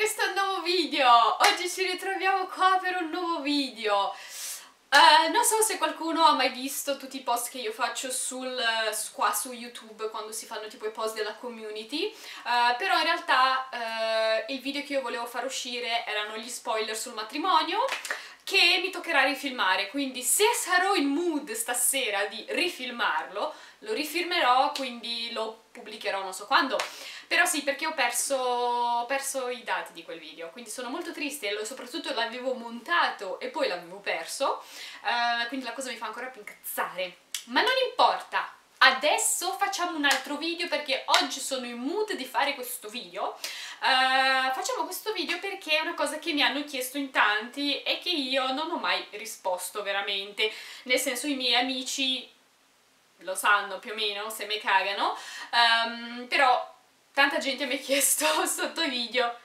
questo nuovo video. Oggi ci ritroviamo qua per un nuovo video. Non so se qualcuno ha mai visto tutti i post che io faccio qua su YouTube quando si fanno tipo i post della community, però in realtà il video che io volevo far uscire erano gli spoiler sul matrimonio che mi toccherà rifilmare, quindi se sarò in mood stasera di rifilmarlo, lo rifilmerò, quindi lo pubblicherò non so quando. Però sì, perché ho perso i dati di quel video, quindi sono molto triste e soprattutto l'avevo montato e poi l'avevo perso, quindi la cosa mi fa ancora più incazzare. Ma non importa, adesso facciamo un altro video perché oggi sono in mood di fare questo video. Facciamo questo video perché è una cosa che mi hanno chiesto in tanti e che io non ho mai risposto veramente, nel senso i miei amici lo sanno più o meno se me cagano, però tanta gente mi ha chiesto sotto video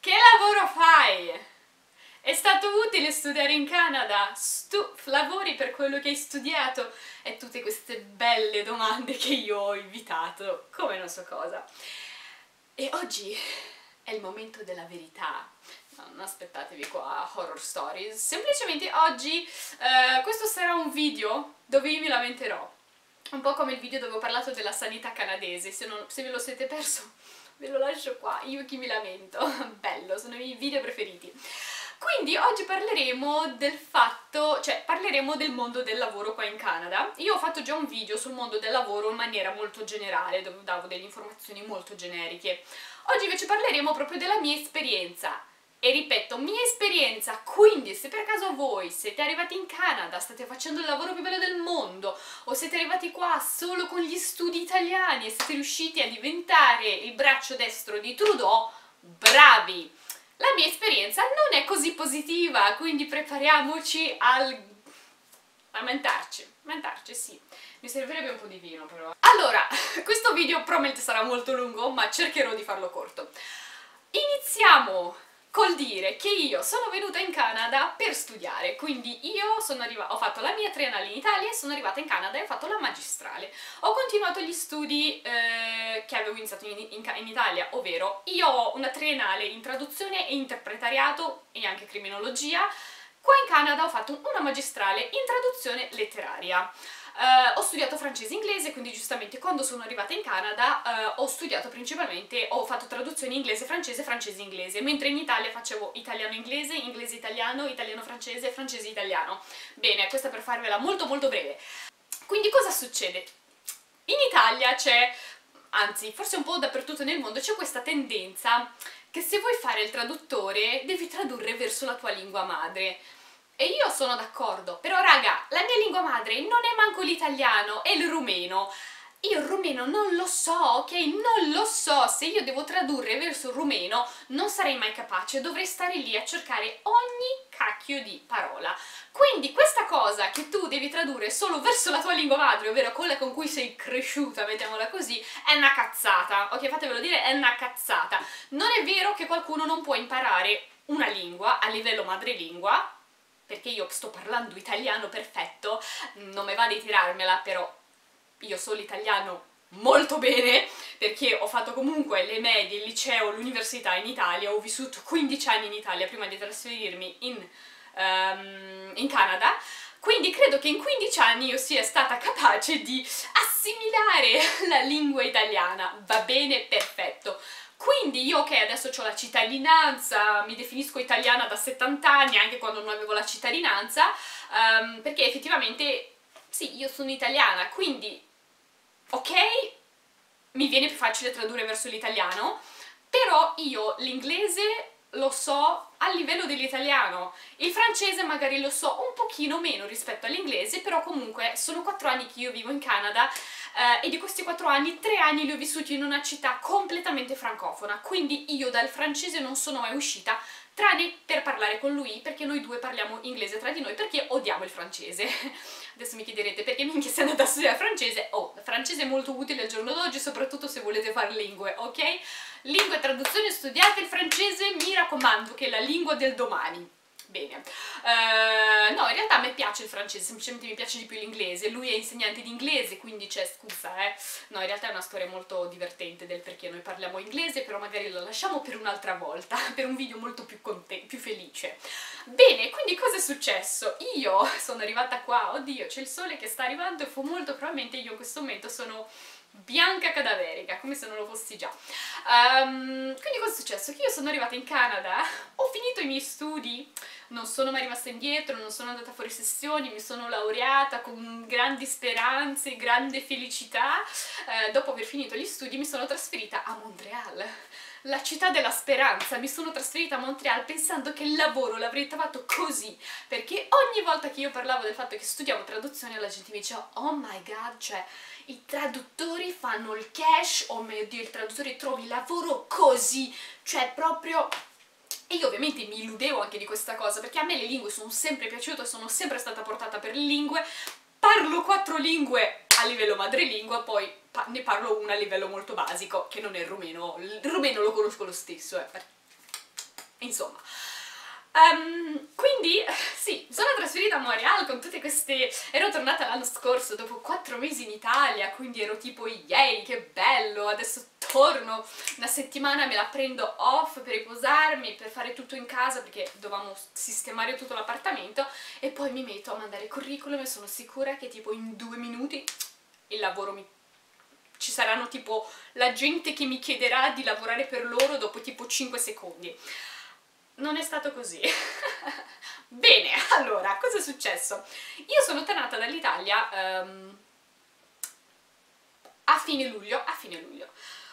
che lavoro fai? È stato utile studiare in Canada? Lavori per quello che hai studiato? E tutte queste belle domande che io ho invitato, come non so cosa. E oggi è il momento della verità. Non aspettatevi qua horror stories. Semplicemente oggi questo sarà un video dove io mi lamenterò. Un po' come il video dove ho parlato della sanità canadese, se ve lo siete perso ve lo lascio qua, io che mi lamento, bello, sono i miei video preferiti. Quindi oggi parleremo del fatto, cioè parleremo del mondo del lavoro qua in Canada. Io ho fatto già un video sul mondo del lavoro in maniera molto generale, dove davo delle informazioni molto generiche. Oggi invece parleremo proprio della mia esperienza. E ripeto, mia esperienza, quindi se per caso voi siete arrivati in Canada, state facendo il lavoro più bello del mondo o siete arrivati qua solo con gli studi italiani e siete riusciti a diventare il braccio destro di Trudeau, bravi! La mia esperienza non è così positiva, quindi prepariamoci a mentarci, sì. Mi servirebbe un po' di vino però. Allora, questo video probabilmente sarà molto lungo, ma cercherò di farlo corto. Iniziamo! Col dire che io sono venuta in Canada per studiare, quindi io ho fatto la mia triennale in Italia e sono arrivata in Canada e ho fatto la magistrale. Ho continuato gli studi che avevo iniziato in Italia, ovvero io ho una triennale in traduzione e interpretariato e anche criminologia. Qua in Canada ho fatto una magistrale in traduzione letteraria. Ho studiato francese e inglese, quindi giustamente quando sono arrivata in Canada ho studiato principalmente, ho fatto traduzione inglese-francese, francese-inglese, mentre in Italia facevo italiano-inglese, inglese-italiano, italiano-francese, francese-italiano. Bene, questa per farvela molto molto breve. Quindi cosa succede? In Italia c'è, anzi forse un po' dappertutto nel mondo, c'è questa tendenza che se vuoi fare il traduttore devi tradurre verso la tua lingua madre. E io sono d'accordo, però raga, la mia lingua madre non è manco l'italiano, è il rumeno. Io il rumeno non lo so, ok? Non lo so, se io devo tradurre verso il rumeno non sarei mai capace, dovrei stare lì a cercare ogni cacchio di parola. Quindi questa cosa che tu devi tradurre solo verso la tua lingua madre, ovvero quella con cui sei cresciuta, mettiamola così, è una cazzata, ok? Fatevelo dire, è una cazzata. Non è vero che qualcuno non può imparare una lingua a livello madrelingua, perché io sto parlando italiano perfetto, non mi va di tirarmela, però io so l'italiano molto bene, perché ho fatto comunque le medie, il liceo, l'università in Italia, ho vissuto 15 anni in Italia prima di trasferirmi in Canada, quindi credo che in 15 anni io sia stata capace di assimilare la lingua italiana, va bene, perfetto. Quindi io, ok, adesso ho la cittadinanza, mi definisco italiana da 70 anni, anche quando non avevo la cittadinanza, perché effettivamente, sì, io sono italiana, quindi, ok, mi viene più facile tradurre verso l'italiano, però io l'inglese lo so a livello dell'italiano, il francese magari lo so un pochino meno rispetto all'inglese, però comunque sono 4 anni che io vivo in Canada, e di questi 4 anni, 3 anni li ho vissuti in una città completamente francofona, quindi io dal francese non sono mai uscita, tranne per parlare con lui, perché noi due parliamo inglese tra di noi, perché odiamo il francese. Adesso mi chiederete perché minchia sei andata a studiare francese. Oh, il francese è molto utile al giorno d'oggi, soprattutto se volete fare lingue, ok? Lingue e traduzione, studiate il francese, mi raccomando, che è la lingua del domani. Bene, no, in realtà a me piace il francese, semplicemente mi piace di più l'inglese. Lui è insegnante di inglese, quindi c'è scusa, no, in realtà è una storia molto divertente del perché noi parliamo inglese, però magari lo lasciamo per un'altra volta, per un video molto più felice. Bene, quindi cosa è successo? Io sono arrivata qua, oddio, c'è il sole che sta arrivando e molto probabilmente io in questo momento sono bianca cadaverica, come se non lo fossi già. Quindi cosa è successo? Che io sono arrivata in Canada, ho finito i miei studi, non sono mai rimasta indietro, non sono andata fuori sessioni, mi sono laureata con grandi speranze, grande felicità. Dopo aver finito gli studi mi sono trasferita a Montreal, la città della speranza. Mi sono trasferita a Montreal pensando che il lavoro l'avrei trovato così, perché ogni volta che io parlavo del fatto che studiavo traduzione la gente mi diceva oh my god, cioè i traduttori fanno il cash, oh mio dio, il traduttore trovi lavoro così, cioè proprio... E io ovviamente mi illudevo anche di questa cosa, perché a me le lingue sono sempre piaciute, sono sempre stata portata per le lingue, parlo 4 lingue a livello madrelingua, poi ne parlo una a livello molto basico, che non è il rumeno lo conosco lo stesso, insomma. Quindi sì, sono trasferita a Montreal con tutte queste... ero tornata l'anno scorso dopo 4 mesi in Italia, quindi ero tipo yay, che bello, adesso torno, una settimana me la prendo off per riposarmi, per fare tutto in casa perché dovevamo sistemare tutto l'appartamento e poi mi metto a mandare curriculum e sono sicura che tipo in 2 minuti il lavoro mi... ci saranno tipo la gente che mi chiederà di lavorare per loro dopo tipo 5 secondi. Non è stato così. Bene, allora, cosa è successo? Io sono tornata dall'Italia a fine luglio.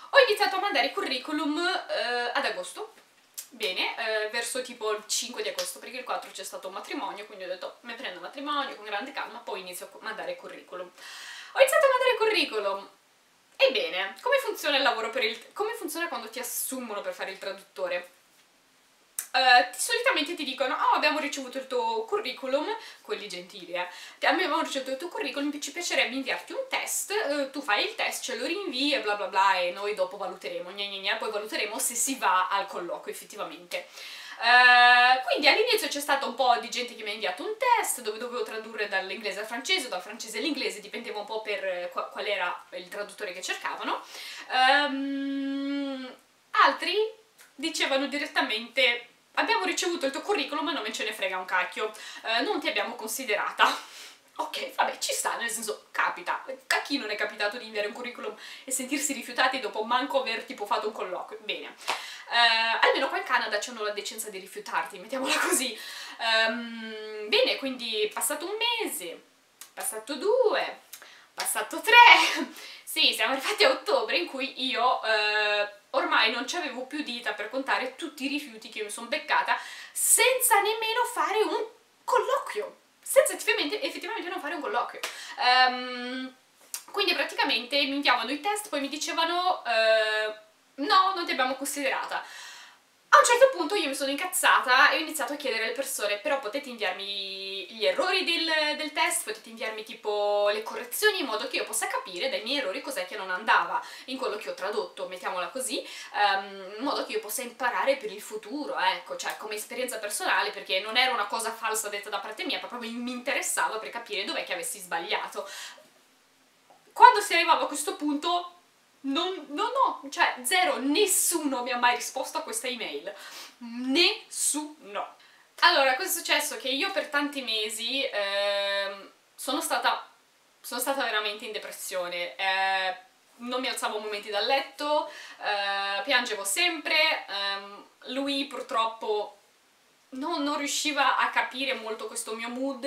Ho iniziato a mandare curriculum ad agosto, bene, verso tipo il 5 di agosto, perché il 4 c'è stato un matrimonio, quindi ho detto mi prendo il matrimonio con grande calma, poi inizio a mandare curriculum. Ho iniziato a mandare curriculum. Ebbene, come funziona il lavoro per il... come funziona quando ti assumono per fare il traduttore? Solitamente ti dicono oh, abbiamo ricevuto il tuo curriculum, quelli gentili, abbiamo ricevuto il tuo curriculum, ci piacerebbe inviarti un test, tu fai il test, ce lo rinvii e bla bla bla e noi dopo valuteremo, poi valuteremo se si va al colloquio effettivamente. Quindi all'inizio c'è stato un po' di gente che mi ha inviato un test dove dovevo tradurre dall'inglese al francese, dal francese all'inglese, dipendeva un po' per qual era il traduttore che cercavano. Altri dicevano direttamente abbiamo ricevuto il tuo curriculum ma non me ce ne frega un cacchio, non ti abbiamo considerata. Ok, vabbè, ci sta, nel senso, capita. A chi non è capitato di inviare un curriculum e sentirsi rifiutati dopo manco aver tipo fatto un colloquio? Bene. Almeno qua in Canada c'hanno la decenza di rifiutarti, mettiamola così. Bene, quindi è passato 1 mese, passato 2, passato 3. Sì, siamo arrivati a ottobre in cui io... ormai non c'avevo più dita per contare tutti i rifiuti che mi sono beccata senza nemmeno fare un colloquio, senza effettivamente non fare un colloquio. Quindi praticamente mi inviavano i test, poi mi dicevano no, non ti abbiamo considerata. A un certo punto io mi sono incazzata e ho iniziato a chiedere alle persone però potete inviarmi gli errori del test, potete inviarmi tipo le correzioni in modo che io possa capire dai miei errori cos'è che non andava in quello che ho tradotto, mettiamola così, in modo che io possa imparare per il futuro, ecco, cioè come esperienza personale, perché non era una cosa falsa detta da parte mia, proprio mi interessava per capire dov'è che avessi sbagliato. Quando si arrivava a questo punto... No, cioè zero, nessuno mi ha mai risposto a questa email, nessuno. Allora, cosa è successo? Che io per tanti mesi sono stata veramente in depressione, non mi alzavo momenti dal letto, piangevo sempre, lui purtroppo... non riusciva a capire molto questo mio mood,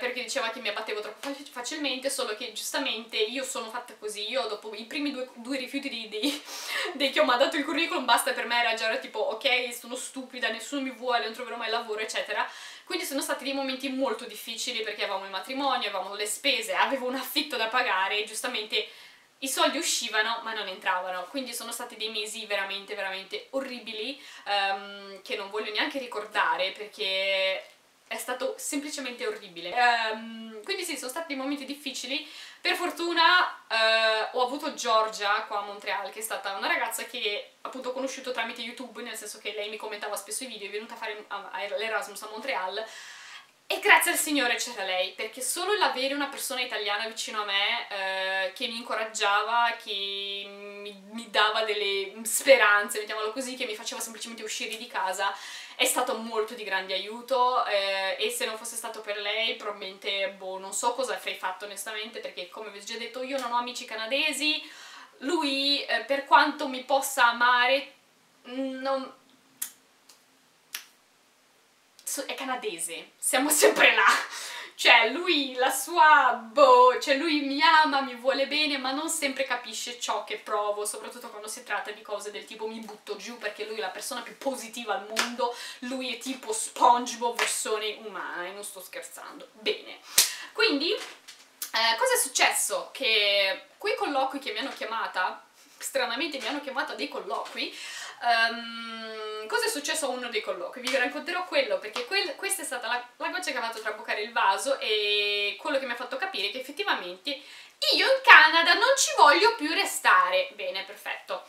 perché diceva che mi abbattevo troppo facilmente, solo che giustamente io sono fatta così, io dopo i primi due rifiuti di che ho mandato il curriculum, basta, per me era già tipo ok, sono stupida, nessuno mi vuole, non troverò mai lavoro, eccetera. Quindi sono stati dei momenti molto difficili perché avevamo il matrimonio, avevamo le spese, avevo un affitto da pagare e giustamente i soldi uscivano ma non entravano, quindi sono stati dei mesi veramente, veramente orribili che non voglio neanche ricordare perché è stato semplicemente orribile. Quindi sì, sono stati dei momenti difficili. Per fortuna ho avuto Giorgia qua a Montreal, che è stata una ragazza che appunto ho conosciuto tramite YouTube, nel senso che lei mi commentava spesso i video, è venuta a fare l'Erasmus a Montreal, e grazie al Signore c'era lei, perché solo l'avere una persona italiana vicino a me che mi incoraggiava, che mi dava delle speranze, mettiamolo così, che mi faceva semplicemente uscire di casa, è stato molto di grande aiuto, e se non fosse stato per lei probabilmente, boh, non so cosa avrei fatto onestamente, perché come vi ho già detto io non ho amici canadesi, lui per quanto mi possa amare, non... è canadese, siamo sempre là, cioè lui, la sua, boh, cioè lui mi ama, mi vuole bene, ma non sempre capisce ciò che provo, soprattutto quando si tratta di cose del tipo mi butto giù, perché lui è la persona più positiva al mondo, lui è tipo SpongeBob versione umana, e non sto scherzando. Bene, quindi cosa è successo? Che quei colloqui che mi hanno chiamata, stranamente mi hanno chiamata dei colloqui, cosa è successo a uno dei colloqui? Vi racconterò quello, perché questa è stata la goccia che ha fatto traboccare il vaso, e quello che mi ha fatto capire che effettivamente io in Canada non ci voglio più restare. Bene, perfetto.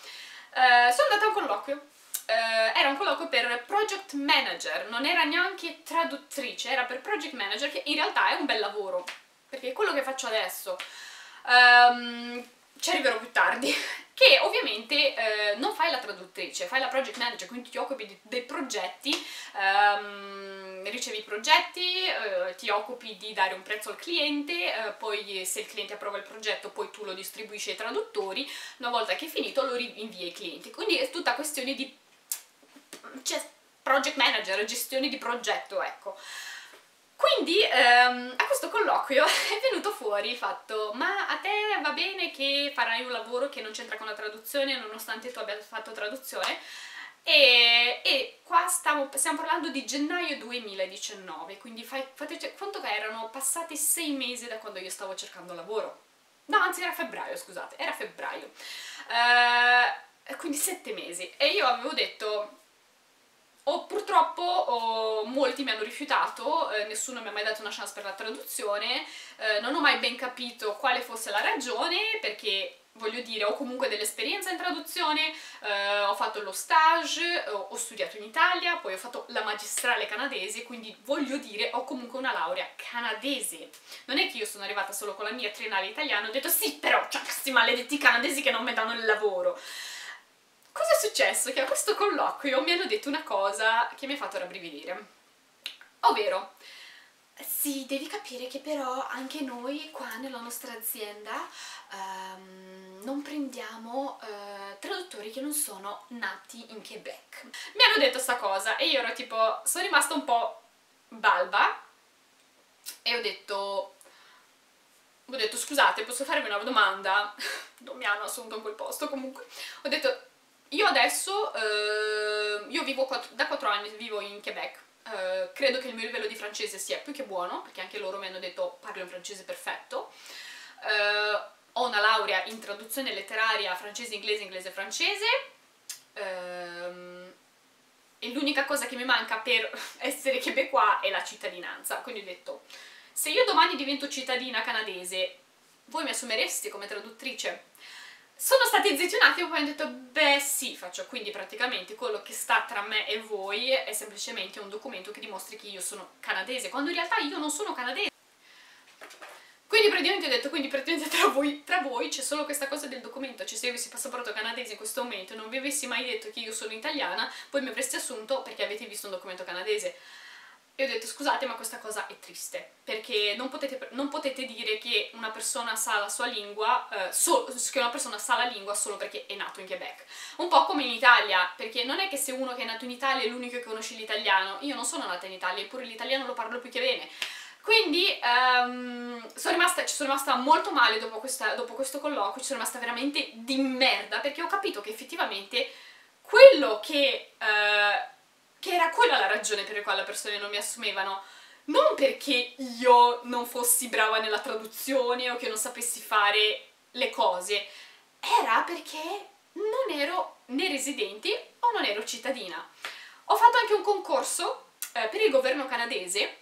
Sono andata a un colloquio, era un colloquio per project manager, non era neanche traduttrice, era per project manager, che in realtà è un bel lavoro, perché è quello che faccio adesso. Ci arriverò più tardi, che ovviamente non fai la traduttrice, fai la project manager, quindi ti occupi dei progetti, ricevi i progetti, ti occupi di dare un prezzo al cliente, poi se il cliente approva il progetto poi tu lo distribuisci ai traduttori, una volta che è finito lo rinvii ai clienti, quindi è tutta questione di project manager, gestione di progetto, ecco. Quindi a questo colloquio è venuto fuori il fatto: ma a te va bene che farai un lavoro che non c'entra con la traduzione nonostante tu abbia fatto traduzione? E qua stiamo parlando di gennaio 2019, quindi fate conto che erano passati 6 mesi da quando io stavo cercando lavoro. No, anzi era febbraio, scusate, era febbraio. Quindi 7 mesi. E io avevo detto... purtroppo molti mi hanno rifiutato, nessuno mi ha mai dato una chance per la traduzione, non ho mai ben capito quale fosse la ragione, perché voglio dire ho comunque dell'esperienza in traduzione, ho fatto lo stage, ho studiato in Italia, poi ho fatto la magistrale canadese, quindi voglio dire ho comunque una laurea canadese, non è che io sono arrivata solo con la mia triennale italiana e ho detto sì però c'è questi maledetti canadesi che non mi danno il lavoro. Cosa è successo? Che a questo colloquio mi hanno detto una cosa che mi ha fatto rabbrividire, ovvero sì, devi capire che però anche noi qua nella nostra azienda non prendiamo traduttori che non sono nati in Quebec. Mi hanno detto sta cosa e io ero tipo, sono rimasta un po' balba e ho detto scusate, posso farvi una domanda? Non mi hanno assunto in quel posto comunque. Ho detto io adesso, io vivo da 4 anni vivo in Quebec, credo che il mio livello di francese sia più che buono, perché anche loro mi hanno detto parlo in francese perfetto, ho una laurea in traduzione letteraria francese-inglese, inglese-francese, e l'unica cosa che mi manca per essere québécois è la cittadinanza, quindi ho detto se io domani divento cittadina canadese, voi mi assumereste come traduttrice? Sono stati zitti un attimo, poi hanno detto beh sì faccio, quindi praticamente quello che sta tra me e voi è semplicemente un documento che dimostri che io sono canadese, quando in realtà io non sono canadese. Quindi praticamente ho detto, quindi praticamente tra voi c'è solo questa cosa del documento, cioè se io avessi il passaporto canadese in questo momento non vi avessi mai detto che io sono italiana, voi mi avreste assunto perché avete visto un documento canadese. E ho detto scusate ma questa cosa è triste, perché non potete dire che una persona sa la sua lingua, che una persona sa la lingua solo perché è nato in Quebec. Un po' come in Italia, perché non è che se uno che è nato in Italia è l'unico che conosce l'italiano, io non sono nata in Italia, eppure l'italiano lo parlo più che bene. Quindi ci sono rimasta molto male dopo questo colloquio, ci sono rimasta veramente di merda, perché ho capito che effettivamente quello che era quella la ragione per la quale le persone non mi assumevano, non perché io non fossi brava nella traduzione o che non sapessi fare le cose, era perché non ero né residente o non ero cittadina. Ho fatto anche un concorso per il governo canadese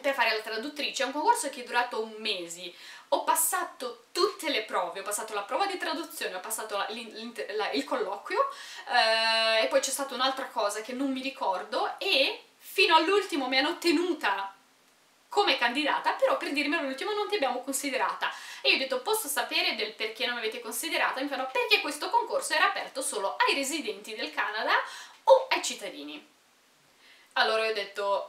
per fare la traduttrice. È un concorso che è durato un mese. Ho passato tutte le prove, ho passato la prova di traduzione, ho passato il colloquio, e poi c'è stata un'altra cosa che non mi ricordo, e fino all'ultimo mi hanno tenuta come candidata, però per dirmi all'ultimo non ti abbiamo considerata. E io ho detto: posso sapere del perché non mi avete considerata? Mi fanno: perché questo concorso era aperto solo ai residenti del Canada o ai cittadini. Allora io ho detto: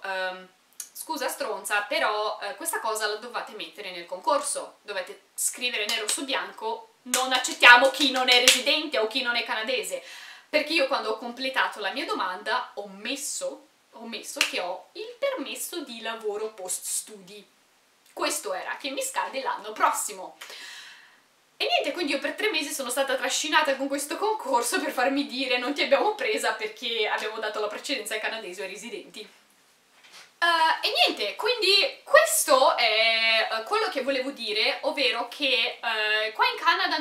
scusa stronza, però questa cosa la dovete mettere nel concorso, dovete scrivere nero su bianco, non accettiamo chi non è residente o chi non è canadese, perché io quando ho completato la mia domanda ho messo che ho il permesso di lavoro post studi, questo era, che mi scade l'anno prossimo. E niente, quindi io per 3 mesi sono stata trascinata con questo concorso per farmi dire: non ti abbiamo presa perché abbiamo dato la precedenza ai canadesi o ai residenti. E niente, quindi questo è quello che volevo dire, ovvero che qua in Canada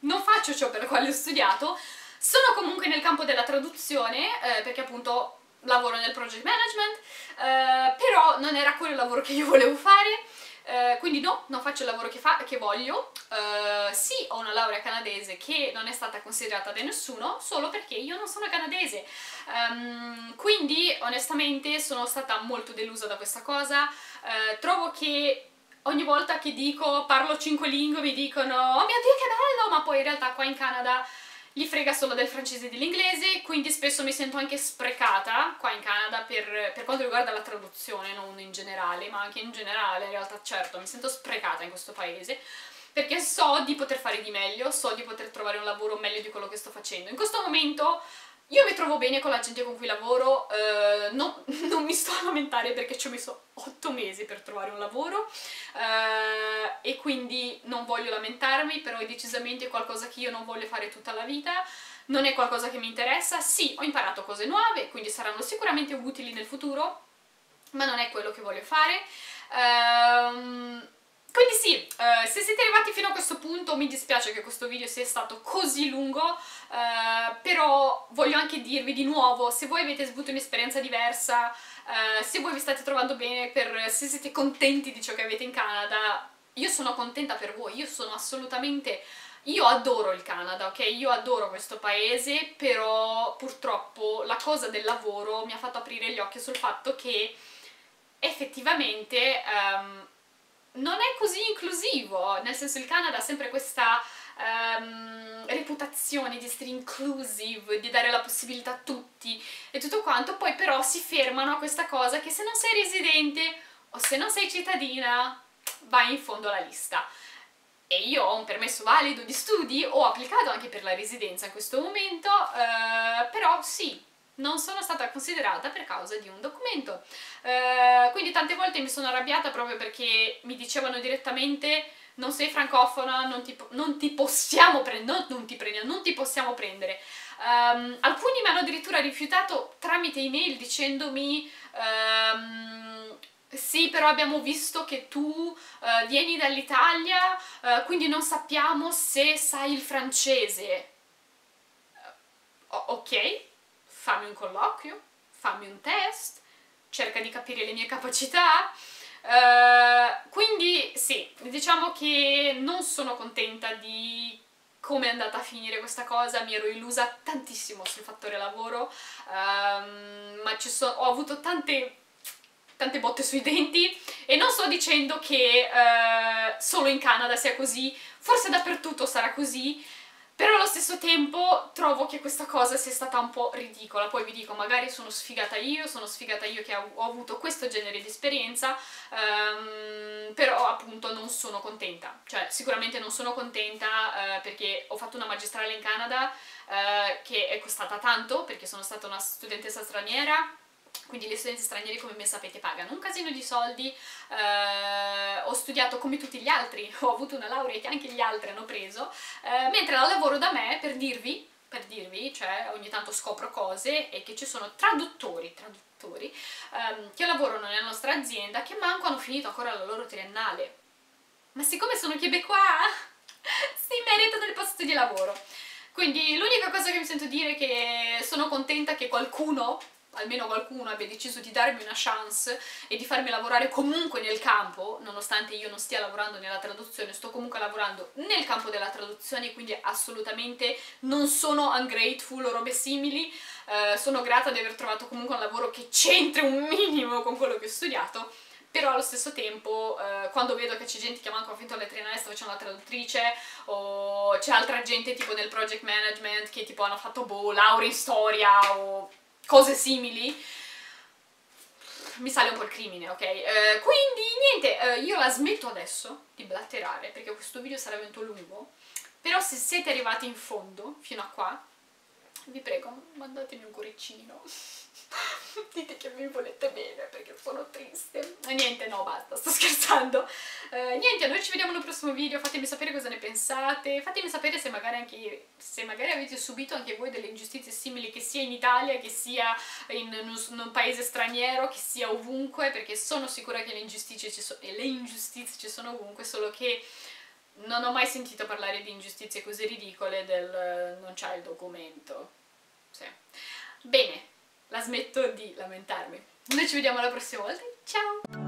non faccio ciò per quale ho studiato, sono comunque nel campo della traduzione, perché appunto lavoro nel project management, però non era quello il lavoro che io volevo fare, quindi no, non faccio il lavoro che voglio. Sì, ho una laurea canadese che non è stata considerata da nessuno solo perché io non sono canadese, quindi onestamente sono stata molto delusa da questa cosa. Trovo che ogni volta che dico parlo 5 lingue mi dicono: oh mio Dio che bello, ma poi in realtà qua in Canada gli frega solo del francese e dell'inglese, quindi spesso mi sento anche sprecata qua in Canada per quanto riguarda la traduzione, non in generale, ma anche in generale in realtà, certo, mi sento sprecata in questo paese, perché so di poter fare di meglio, so di poter trovare un lavoro meglio di quello che sto facendo. In questo momento io mi trovo bene con la gente con cui lavoro, non mi sto a lamentare perché ci ho messo 8 mesi per trovare un lavoro, e quindi non voglio lamentarmi, però è decisamente qualcosa che io non voglio fare tutta la vita, non è qualcosa che mi interessa. Sì, ho imparato cose nuove, quindi saranno sicuramente utili nel futuro, ma non è quello che voglio fare. Quindi sì, se siete arrivati fino a questo punto mi dispiace che questo video sia stato così lungo, però voglio anche dirvi di nuovo, se voi avete avuto un'esperienza diversa, se voi vi state trovando bene, se siete contenti di ciò che avete in Canada, io sono contenta per voi, io sono assolutamente... Io adoro il Canada, ok? Io adoro questo paese, però purtroppo la cosa del lavoro mi ha fatto aprire gli occhi sul fatto che effettivamente... non è così inclusivo, nel senso il Canada ha sempre questa reputazione di essere inclusive, di dare la possibilità a tutti e tutto quanto, poi però si fermano a questa cosa che se non sei residente o se non sei cittadina vai in fondo alla lista. E io ho un permesso valido di studi, ho applicato anche per la residenza in questo momento, però sì, non sono stata considerata per causa di un documento, quindi tante volte mi sono arrabbiata proprio perché mi dicevano direttamente: non sei francofona, non ti possiamo prendere. Alcuni mi hanno addirittura rifiutato tramite email dicendomi: sì, però abbiamo visto che tu vieni dall'Italia, quindi non sappiamo se sai il francese. Ok, fammi un colloquio, fammi un test, cerca di capire le mie capacità. Quindi sì, diciamo che non sono contenta di come è andata a finire questa cosa, mi ero illusa tantissimo sul fattore lavoro, ma ho avuto tante botte sui denti, e non sto dicendo che solo in Canada sia così, forse dappertutto sarà così, però allo stesso tempo trovo che questa cosa sia stata un po' ridicola. Poi vi dico, magari sono sfigata io che ho avuto questo genere di esperienza, però appunto non sono contenta, cioè sicuramente non sono contenta, perché ho fatto una magistrale in Canada che è costata tanto, perché sono stata una studentessa straniera, quindi gli studenti stranieri, come ben sapete, pagano un casino di soldi. Ho studiato come tutti gli altri, ho avuto una laurea che anche gli altri hanno preso, mentre la lavoro da me, per dirvi, cioè ogni tanto scopro cose, e che ci sono traduttori che lavorano nella nostra azienda che manco hanno finito ancora la loro triennale, ma siccome sono québécois si meritano il posto di lavoro. Quindi l'unica cosa che mi sento dire è che sono contenta che qualcuno almeno qualcuno abbia deciso di darmi una chance e di farmi lavorare comunque nel campo, nonostante io non stia lavorando nella traduzione, sto comunque lavorando nel campo della traduzione, quindi assolutamente non sono ungrateful o robe simili, sono grata di aver trovato comunque un lavoro che c'entri un minimo con quello che ho studiato, però allo stesso tempo quando vedo che c'è gente che manco ha finito alle triennale sta facendo la traduttrice, o c'è altra gente tipo nel project management che tipo hanno fatto boh, lauree in storia o cose simili, mi sale un po' il crimine, ok? Quindi niente, io la smetto adesso di blatterare perché questo video sarà molto lungo, però se siete arrivati in fondo fino a qua vi prego mandatemi un cuoricino, dite che mi volete bene perché sono triste. Niente, no, basta, sto scherzando. Niente, noi ci vediamo nel prossimo video, fatemi sapere cosa ne pensate, fatemi sapere se magari anche avete subito anche voi delle ingiustizie simili, che sia in Italia, che sia in un paese straniero, che sia ovunque, perché sono sicura che le ingiustizie ci sono, ovunque, solo che non ho mai sentito parlare di ingiustizie così ridicole del non c'è il documento. Sì. Bene, la smetto di lamentarmi. Noi ci vediamo la prossima volta, ciao!